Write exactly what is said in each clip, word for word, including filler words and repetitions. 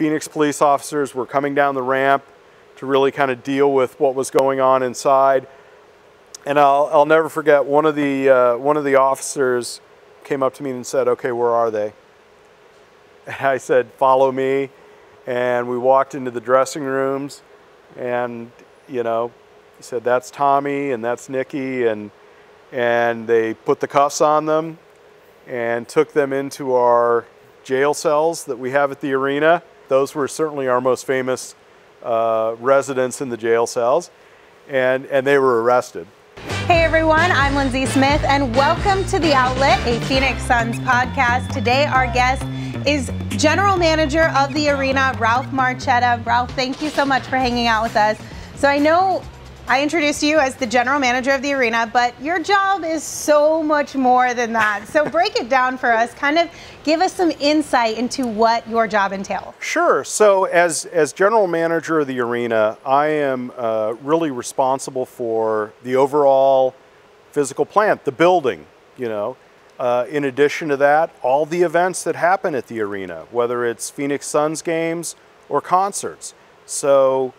Phoenix police officers were coming down the ramp to really kind of deal with what was going on inside. And I'll, I'll never forget, one of the, uh, one of the officers came up to me and said, "Okay, where are they?" And I said, "Follow me." And we walked into the dressing rooms, and, you know, he said, "That's Tommy and that's Nikki." And, and they put the cuffs on them and took them into our jail cells that we have at the arena. Those were certainly our most famous uh, residents in the jail cells. And, and they were arrested. Hey everyone, I'm Lindsey Smith, and welcome to The Outlet, a Phoenix Suns podcast. Today our guest is General Manager of the Arena, Ralph Marchetta. Ralph, thank you so much for hanging out with us. So I know I introduced you as the General Manager of the Arena, but your job is so much more than that. So break it down for us. Kind of give us some insight into what your job entails. Sure. So as, as General Manager of the Arena, I am uh, really responsible for the overall physical plant, the building, you know. Uh, in addition to that, all the events that happen at the arena, whether it's Phoenix Suns games or concerts. So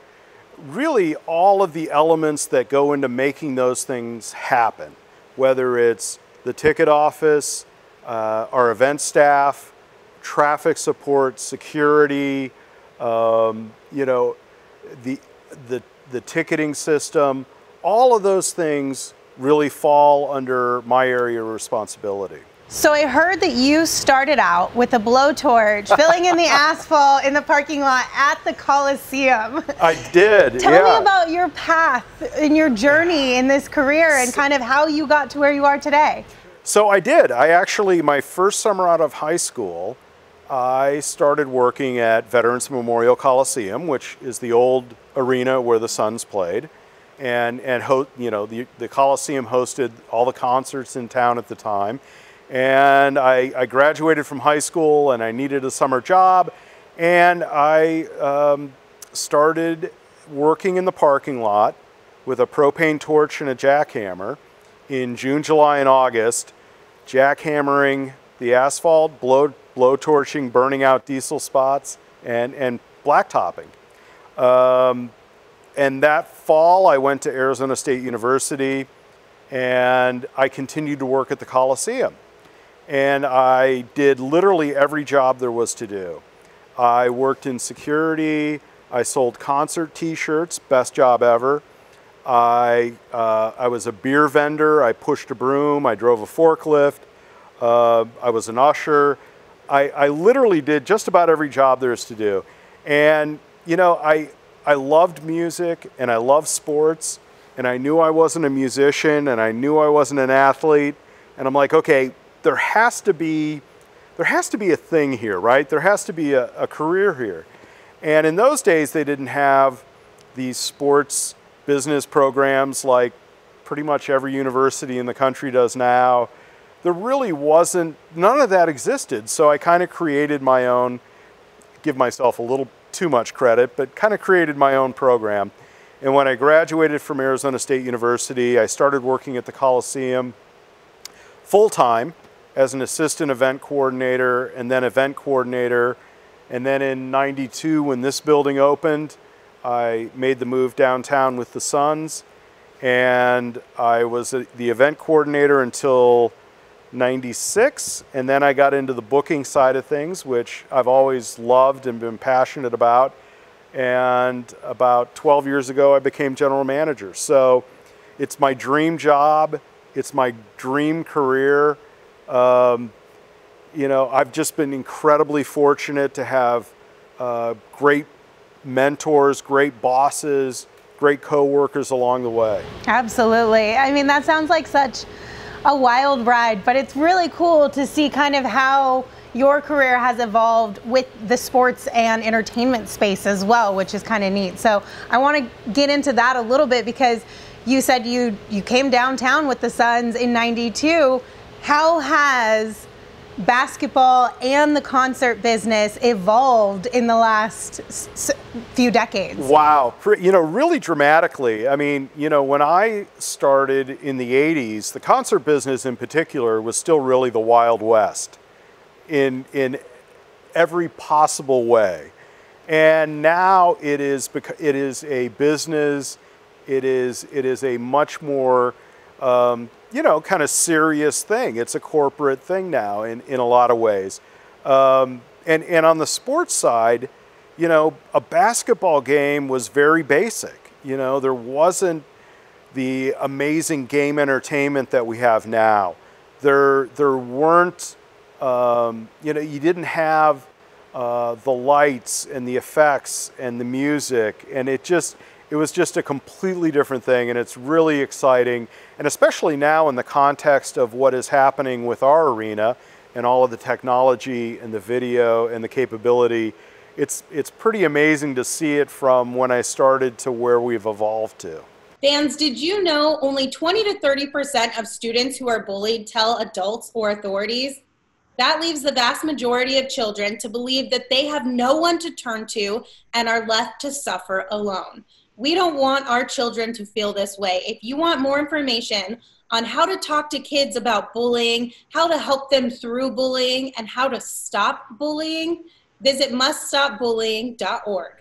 really all of the elements that go into making those things happen, whether it's the ticket office, uh, our event staff, traffic support, security, um, you know, the, the, the ticketing system, all of those things really fall under my area of responsibility. So I heard that you started out with a blowtorch, filling in the asphalt in the parking lot at the Coliseum. I did. Tell yeah. me about your path and your journey in this career and kind of how you got to where you are today. So I did. I actually, my first summer out of high school, I started working at Veterans Memorial Coliseum, which is the old arena where the Suns played. And, and ho you know, the, the Coliseum hosted all the concerts in town at the time. And I, I graduated from high school, and I needed a summer job, and I um, started working in the parking lot with a propane torch and a jackhammer in June, July, and August, jackhammering the asphalt, blow blow torching, burning out diesel spots, and and blacktopping. Um, and that fall, I went to Arizona State University, and I continued to work at the Coliseum. And I did literally every job there was to do. I worked in security. I sold concert t-shirts, best job ever. I, uh, I was a beer vendor. I pushed a broom. I drove a forklift. Uh, I was an usher. I, I literally did just about every job there is to do. And, you know, I, I loved music, and I loved sports, and I knew I wasn't a musician, and I knew I wasn't an athlete. And I'm like, okay, there has to be, there has to be a thing here, right? There has to be a, a career here. And in those days, they didn't have these sports business programs like pretty much every university in the country does now. There really wasn't, none of that existed. So I kind of created my own, give myself a little too much credit, but kind of created my own program. And when I graduated from Arizona State University, I started working at the Coliseum full-time, as an assistant event coordinator, and then event coordinator. And then in ninety-two, when this building opened, I made the move downtown with the Suns, and I was the event coordinator until ninety-six. And then I got into the booking side of things, which I've always loved and been passionate about. And about twelve years ago, I became general manager. So it's my dream job. It's my dream career. Um, you know, I've just been incredibly fortunate to have uh, great mentors, great bosses, great coworkers along the way. Absolutely. I mean, that sounds like such a wild ride, but it's really cool to see kind of how your career has evolved with the sports and entertainment space as well, which is kind of neat. So I want to get into that a little bit, because you said you, you came downtown with the Suns in ninety-two. How has basketball and the concert business evolved in the last s few decades? Wow, you know, really dramatically. I mean, you know, when I started in the eighties, the concert business in particular was still really the Wild West in, in every possible way. And now it is, it is a business, it is, it is a much more, um, you know, kind of serious thing. It's a corporate thing now in, in a lot of ways. Um, and, and on the sports side, you know, a basketball game was very basic. You know, there wasn't the amazing game entertainment that we have now. There, there weren't, um, you know, you didn't have uh, the lights and the effects and the music, and it just, it was just a completely different thing, and it's really exciting. And especially now in the context of what is happening with our arena and all of the technology and the video and the capability, it's, it's pretty amazing to see it from when I started to where we've evolved to. Fans, did you know only twenty to thirty percent of students who are bullied tell adults or authorities? That leaves the vast majority of children to believe that they have no one to turn to and are left to suffer alone. We don't want our children to feel this way. If you want more information on how to talk to kids about bullying, how to help them through bullying, and how to stop bullying, visit must stop bullying dot org.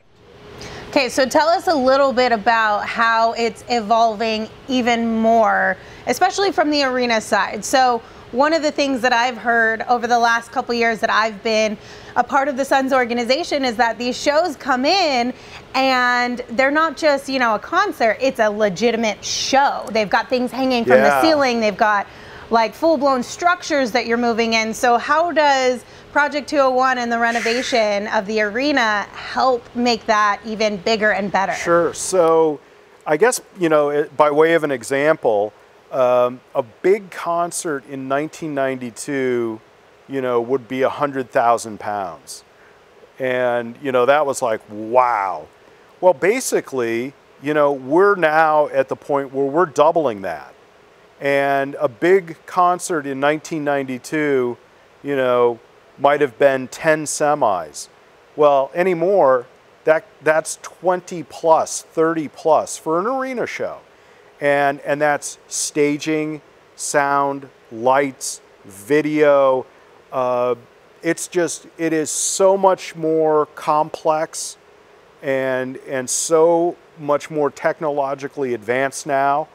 Okay, so tell us a little bit about how it's evolving even more, especially from the arena side. So one of the things that I've heard over the last couple years that I've been a part of the Suns organization is that these shows come in and they're not just, you know, a concert, it's a legitimate show. They've got things hanging from yeah. the ceiling, they've got like full-blown structures that you're moving in. So how does Project two oh one and the renovation of the arena help make that even bigger and better? Sure. So I guess, you know, it, by way of an example, um, a big concert in nineteen ninety-two, you know, would be one hundred thousand pounds. And, you know, that was like, wow. Well, basically, you know, we're now at the point where we're doubling that. And a big concert in nineteen ninety-two, you know, might have been ten semis. Well, anymore, that, that's twenty plus, thirty plus for an arena show. And, and that's staging, sound, lights, video. Uh, it's just, it is so much more complex and, and so much more technologically advanced now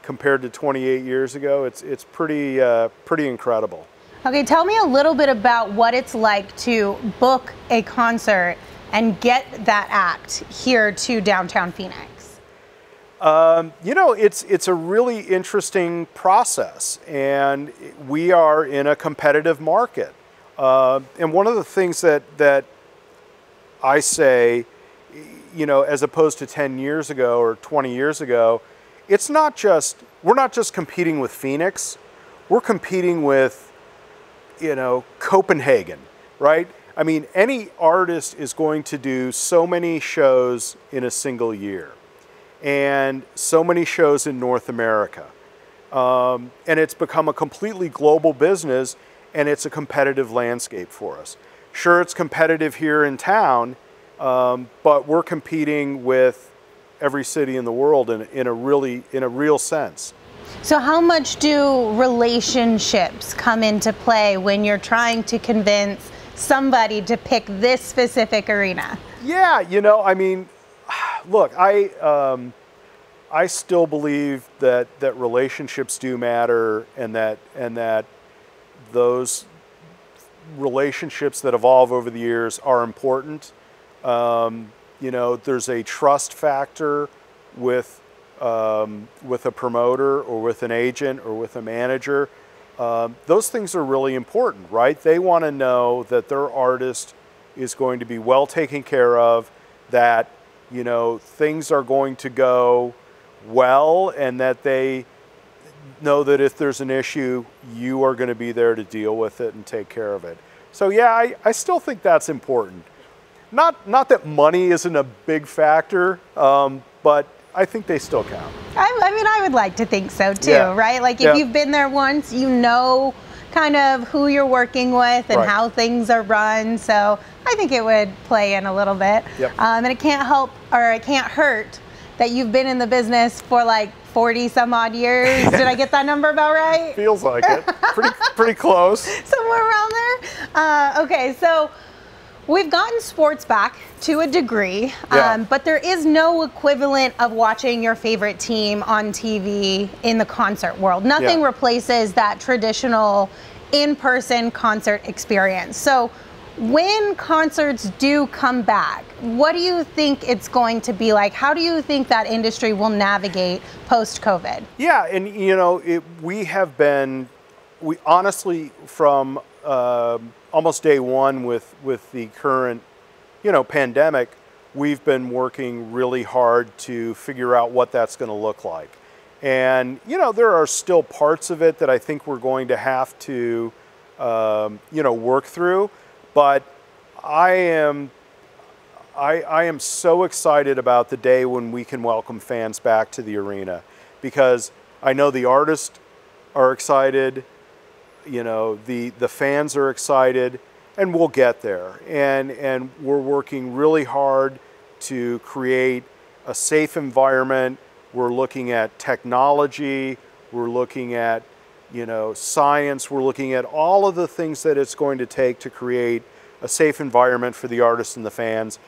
compared to twenty-eight years ago. It's, it's pretty, uh, pretty incredible. Okay, tell me a little bit about what it's like to book a concert and get that act here to downtown Phoenix. Um, you know, it's, it's a really interesting process, and we are in a competitive market. Uh, and one of the things that, that I say, you know, as opposed to ten years ago or twenty years ago, it's not just, we're not just competing with Phoenix, we're competing with, you know, Copenhagen, right? I mean, any artist is going to do so many shows in a single year and so many shows in North America. Um, and it's become a completely global business, and it's a competitive landscape for us. Sure, it's competitive here in town, um, but we're competing with every city in the world in, in a really, in a real sense. So how much do relationships come into play when you're trying to convince somebody to pick this specific arena? Yeah, you know, I mean, look, I, um, I still believe that, that relationships do matter, and that, and that those relationships that evolve over the years are important. Um, you know, there's a trust factor with Um, with a promoter or with an agent or with a manager. Um, those things are really important, right? They want to know that their artist is going to be well taken care of, that, you know, things are going to go well, and that they know that if there's an issue, you are going to be there to deal with it and take care of it. So yeah, I, I still think that's important. Not, not that money isn't a big factor, um, but I think they still count. I, I mean, I would like to think so too, yeah. right? Like if yeah. you've been there once, you know kind of who you're working with and right. how things are run. So I think it would play in a little bit. Yep. Um, and it can't help, or it can't hurt that you've been in the business for like forty some odd years. Did I get that number about right? Feels like it. Pretty, pretty close. Somewhere around there. Uh, okay, so We've gotten sports back to a degree, yeah. um, but there is no equivalent of watching your favorite team on T V in the concert world. Nothing yeah. replaces that traditional in-person concert experience. So when concerts do come back, what do you think it's going to be like? How do you think that industry will navigate post-COVID? Yeah, and you know, it, we have been, we honestly, from uh, almost day one with, with the current, you know, pandemic, we've been working really hard to figure out what that's going to look like. And, you know, there are still parts of it that I think we're going to have to, um, you know, work through. But I am, I, I am so excited about the day when we can welcome fans back to the arena, because I know the artists are excited, you know, the, the fans are excited, and we'll get there. And, and we're working really hard to create a safe environment. We're looking at technology, we're looking at, you know, science, we're looking at all of the things that it's going to take to create a safe environment for the artists and the fans.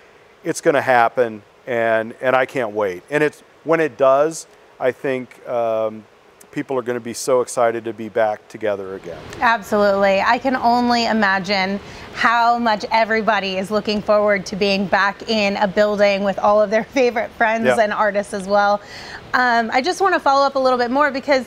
It's going to happen, and, and I can't wait. And it's, when it does, I think um, people are going to be so excited to be back together again. Absolutely. I can only imagine how much everybody is looking forward to being back in a building with all of their favorite friends yeah. and artists as well. Um, I just want to follow up a little bit more, because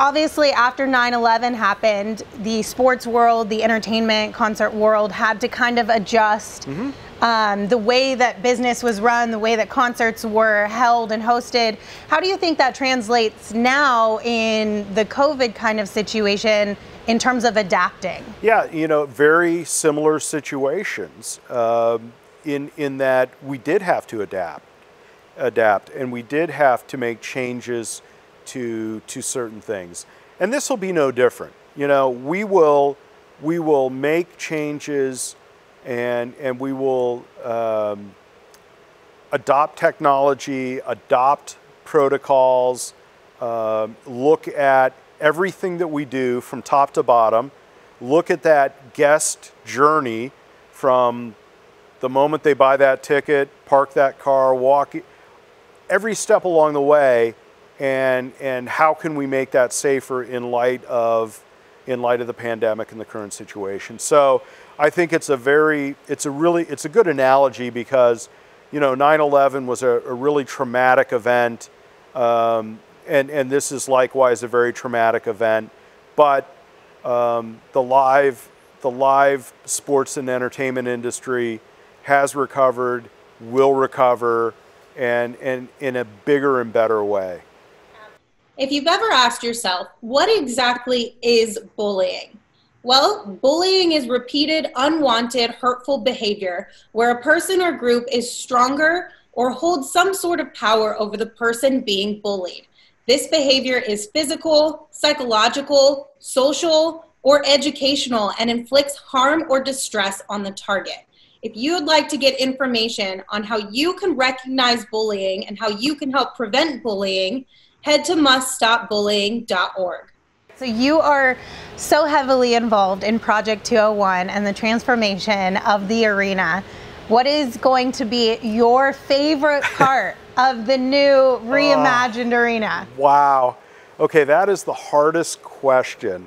obviously after nine eleven happened, the sports world, the entertainment, concert world had to kind of adjust. Mm-hmm. Um, the way that business was run, the way that concerts were held and hosted. How do you think that translates now in the COVID kind of situation in terms of adapting? Yeah, you know, very similar situations um, in, in that we did have to adapt, adapt, and we did have to make changes to, to certain things. And this will be no different. You know, we will, we will make changes And, and we will um, adopt technology, adopt protocols, um, look at everything that we do from top to bottom, look at that guest journey from the moment they buy that ticket, park that car, walk, every step along the way, and, and how can we make that safer in light of in light of the pandemic and the current situation. So I think it's a very, it's a really, it's a good analogy, because, you know, nine eleven was a, a really traumatic event. Um, and, and this is likewise a very traumatic event, but um, the live, the live sports and entertainment industry has recovered, will recover, and, and in a bigger and better way. If you've ever asked yourself, what exactly is bullying? Well, bullying is repeated, unwanted, hurtful behavior where a person or group is stronger or holds some sort of power over the person being bullied. This behavior is physical, psychological, social, or educational, and inflicts harm or distress on the target. If you would like to get information on how you can recognize bullying and how you can help prevent bullying, head to must stop bullying dot org. So you are so heavily involved in Project two oh one and the transformation of the arena. What is going to be your favorite part of the new reimagined uh, arena? Wow. Okay, that is the hardest question.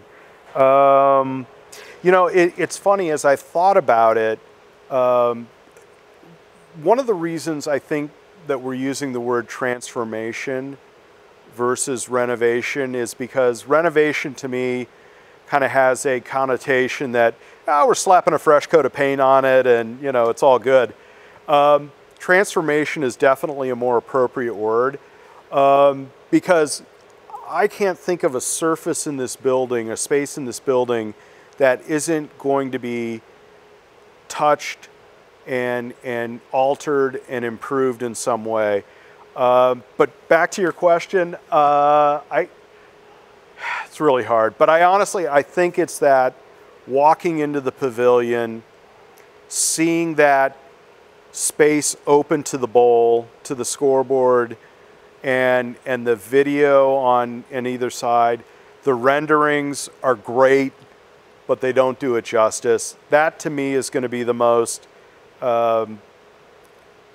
Um, you know, it, it's funny, as I thought about it, um, one of the reasons I think that we're using the word transformation versus renovation is because renovation to me kind of has a connotation that, oh, we're slapping a fresh coat of paint on it and, you know, it's all good. Um, transformation is definitely a more appropriate word, um, because I can't think of a surface in this building, a space in this building, that isn't going to be touched and, and altered and improved in some way. Uh, but back to your question, uh, I, it's really hard, but I honestly, I think it's that walking into the pavilion, seeing that space open to the bowl, to the scoreboard, and, and the video on, on either side. The renderings are great, but they don't do it justice. That to me is going to be the most um,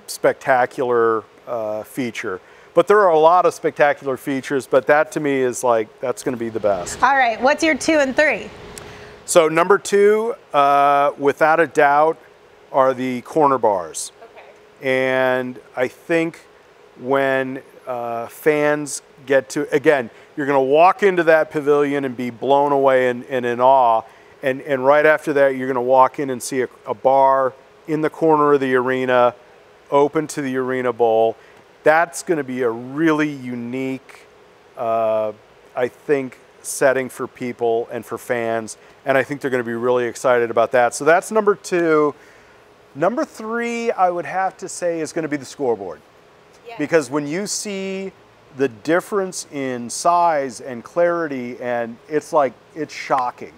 spectacular uh, feature. But there are a lot of spectacular features, but that to me is like, that's gonna be the best. All right, what's your two and three? So number two, uh, without a doubt, are the corner bars. Okay. And I think when uh, fans get to, again, you're gonna walk into that pavilion and be blown away and, and in awe. And, and right after that, you're gonna walk in and see a, a bar in the corner of the arena, open to the Arena Bowl. That's gonna be a really unique, uh, I think, setting for people and for fans. And I think they're gonna be really excited about that. So that's number two. Number three, I would have to say, is gonna be the scoreboard. Yeah. Because when you see the difference in size and clarity, and it's like, it's shocking.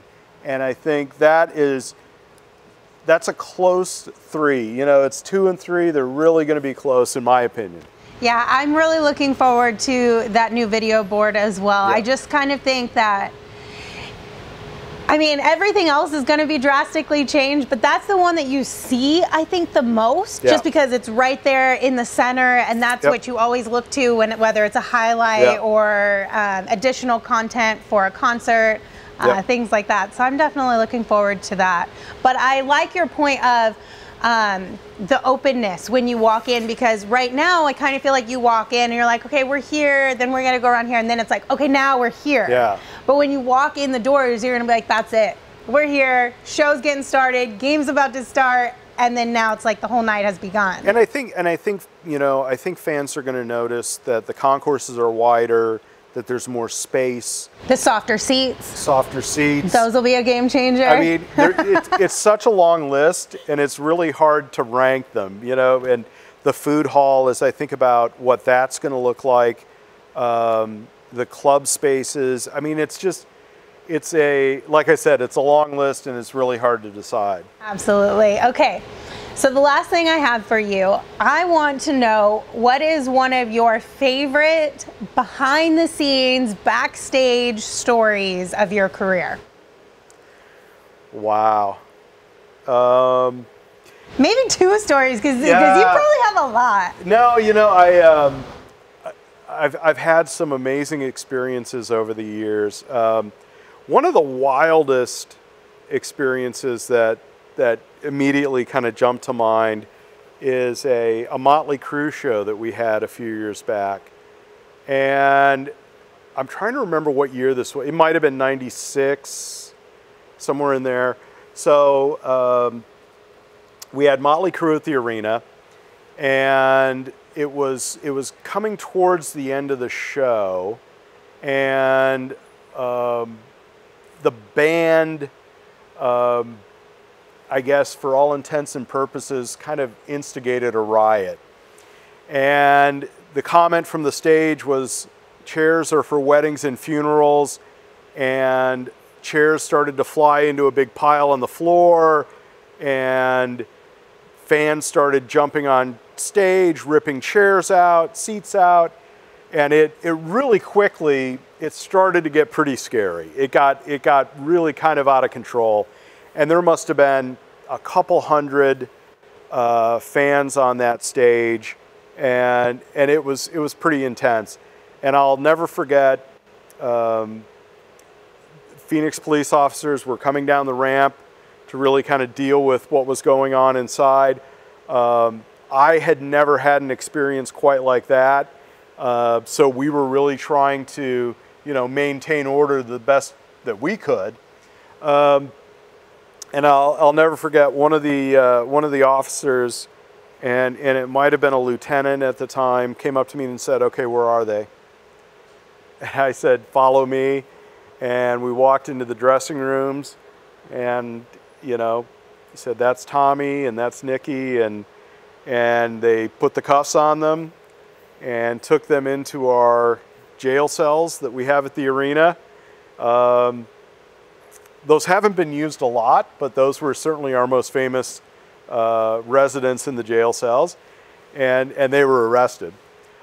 And I think that is, that's a close three. You know, it's two and three. They're really gonna be close, in my opinion. Yeah, I'm really looking forward to that new video board as well. Yeah. I just kind of think that, I mean, everything else is going to be drastically changed, but that's the one that you see, I think, the most, yeah. just because it's right there in the center, and that's yep. what you always look to, when, whether it's a highlight yep. or um, additional content for a concert, uh, yep. things like that. So I'm definitely looking forward to that. But I like your point of um, the openness when you walk in, because right now I kind of feel like you walk in and you're like, okay, we're here, then we're going to go around here, and then it's like, okay, now we're here. Yeah. But when you walk in the doors, you're gonna be like, that's it. We're here, show's getting started, game's about to start, and then now it's like the whole night has begun. And I think, and I think, you know, I think fans are gonna notice that the concourses are wider, that there's more space. The softer seats. Softer seats. Those will be a game changer. I mean, there, it's, it's such a long list, and it's really hard to rank them, you know, and the food hall, as I think about what that's gonna look like, um, the club spaces. I mean, it's just, it's a, like I said, it's a long list and it's really hard to decide. Absolutely. Okay. So the last thing I have for you, I want to know, what is one of your favorite behind the scenes, backstage stories of your career? Wow. Um, Maybe two stories, because yeah. you probably have a lot. No, you know, I, um, I've, I've had some amazing experiences over the years. Um, one of the wildest experiences that that immediately kind of jumped to mind is a, a Motley Crue show that we had a few years back. And I'm trying to remember what year this was. It might have been ninety-six, somewhere in there. So um, we had Motley Crue at the arena, and It was, it was coming towards the end of the show, and um, the band, um, I guess for all intents and purposes, kind of instigated a riot. And the comment from the stage was, chairs are for weddings and funerals, and chairs started to fly into a big pile on the floor, and fans started jumping on stage, ripping chairs out, seats out, and it it really quickly it started to get pretty scary. It got it got really kind of out of control, and there must have been a couple hundred uh, fans on that stage, and and it was it was pretty intense. And I'll never forget. Um, Phoenix police officers were coming down the ramp to really kind of deal with what was going on inside. Um, I had never had an experience quite like that. Uh, so we were really trying to, you know, maintain order the best that we could. Um, and I'll, I'll never forget one of the, uh, one of the officers, and, and it might've been a lieutenant at the time, came up to me and said, okay, where are they? And I said, follow me. And we walked into the dressing rooms, and, you know, he said, that's Tommy and that's Nikki. And And they put the cuffs on them and took them into our jail cells that we have at the arena. Um, those haven't been used a lot, but those were certainly our most famous uh, residents in the jail cells. And, and they were arrested.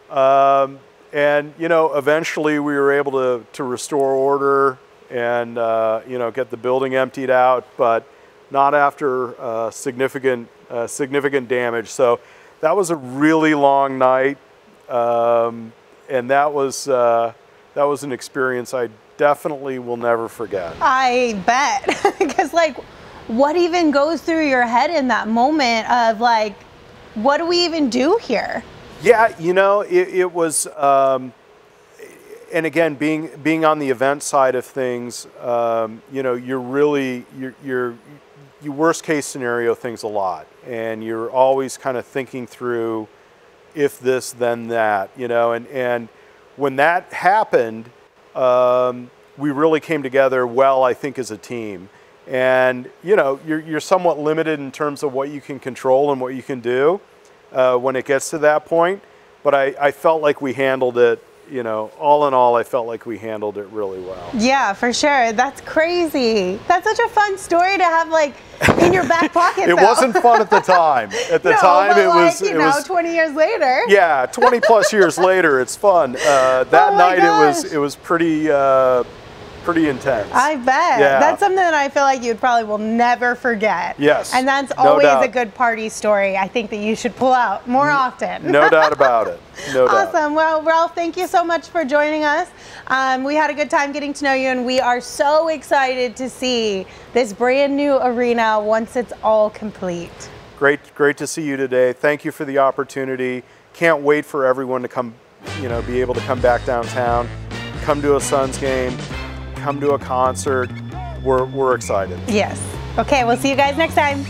Um, and, you know, eventually we were able to, to restore order and, uh, you know, get the building emptied out, but not after uh, significant uh, significant damage. So that was a really long night, um, and that was uh, that was an experience I definitely will never forget. I bet, because like, what even goes through your head in that moment of like, what do we even do here? Yeah, you know, it, it was, um, and again, being being on the event side of things, um, you know, you're really you're, you're you worst case scenario things a lot, and you're always kind of thinking through if this then that, you know, and and when that happened, um, we really came together well, I think, as a team. And, you know, you're, you're somewhat limited in terms of what you can control and what you can do uh, when it gets to that point. But I, I felt like we handled it, you know, all in all, I felt like we handled it really well. Yeah, for sure. That's crazy. That's such a fun story to have, like, in your back pocket. It though. wasn't fun at the time. At the no, time, but it like, was. You it know, was, twenty years later. Yeah, twenty plus years later, it's fun. Uh, that oh night, gosh. it was it was pretty. Uh, pretty intense. I bet. Yeah. That's something that I feel like you probably will never forget. Yes. And that's always no a good party story, I think, that you should pull out more often. No doubt about it. No doubt. Awesome. Well, Ralph, thank you so much for joining us. Um, we had a good time getting to know you, and we are so excited to see this brand new arena once it's all complete. Great, great to see you today. Thank you for the opportunity. Can't wait for everyone to come, you know, be able to come back downtown, come to a Suns game, come to a concert. We're, we're excited. Yes. Okay, we'll see you guys next time.